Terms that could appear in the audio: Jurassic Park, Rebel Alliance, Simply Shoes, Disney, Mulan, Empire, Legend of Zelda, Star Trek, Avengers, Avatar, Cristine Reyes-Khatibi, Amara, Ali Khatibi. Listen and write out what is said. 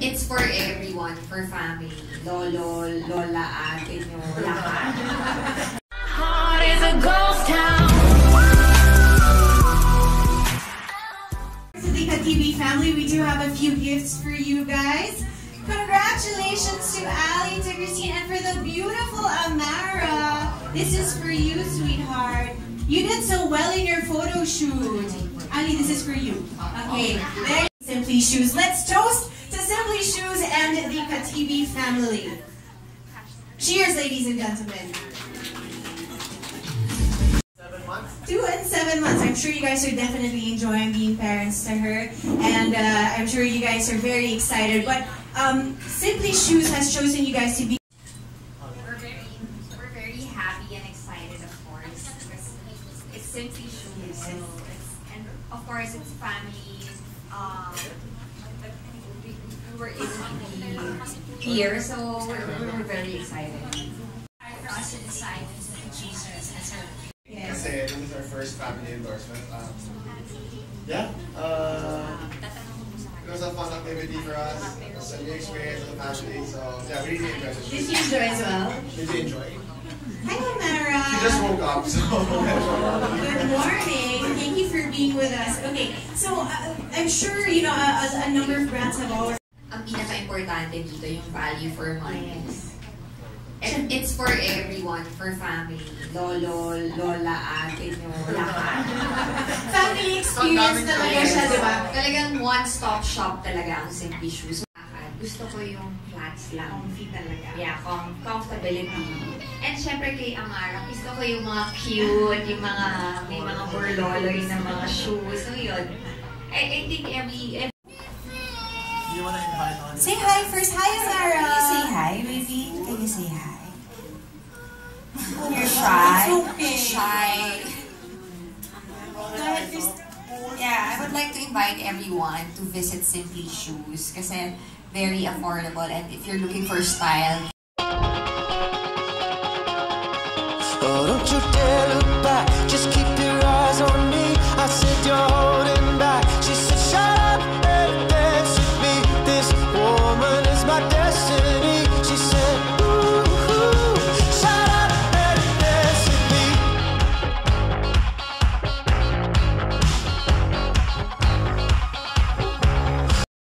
It's for everyone, for family. Lolo, lola, ate nyo, lahat. Heart is a ghost town. To the Khatibi family, we do have a few gifts for you guys. Congratulations to Ali, to Cristine, and for the beautiful Amara. This is for you, sweetheart. You did so well in your photo shoot. Ali, this is for you. Okay, there. Simply Shoes. Let's toast to Simply Shoes and the Khatibi family. Cheers, ladies and gentlemen. 7 months. 2 and 7 months. I'm sure you guys are definitely enjoying being parents to her, and I'm sure you guys are very excited. But Simply Shoes has chosen you guys to be. We're very happy and excited, of course. It's Simply Shoes, and of course it's family. We were able to be here, so we're very excited. For us to decide to choose her as her. Yes. This is our first family endorsement. It was a fun activity for us. It was a new experience for the family, so yeah, we really enjoyed it. Did you enjoy as well? Did you enjoy? Hi, Amara. She just woke up, so. Good morning. Thank you for being with us. Okay, so I'm sure you know a number of brands have always. Ang pinaka-importante dito yung value for money. Yes. And it's for everyone, for family. Lolo, lola, ate nyo, lahat. Family experience talaga siya, di ba? Talagang one-stop shop talaga ang Simply Shoes. Gusto ko yung flats lang. Comfy talaga. Yeah, comfortability. And syempre kay Amara, gusto ko yung mga cute, yung mga, may mga burloloy na mga shoes. So yun, I think every... You wanna invite on? Say hi first. Hi, Amara! Can you say hi, baby? Can you say hi? You're shy. It's okay. Shy. Yeah, I would like to invite everyone to visit Simply Shoes kasi very affordable, and if you're looking for style. Oh, don't you dare look back, just keep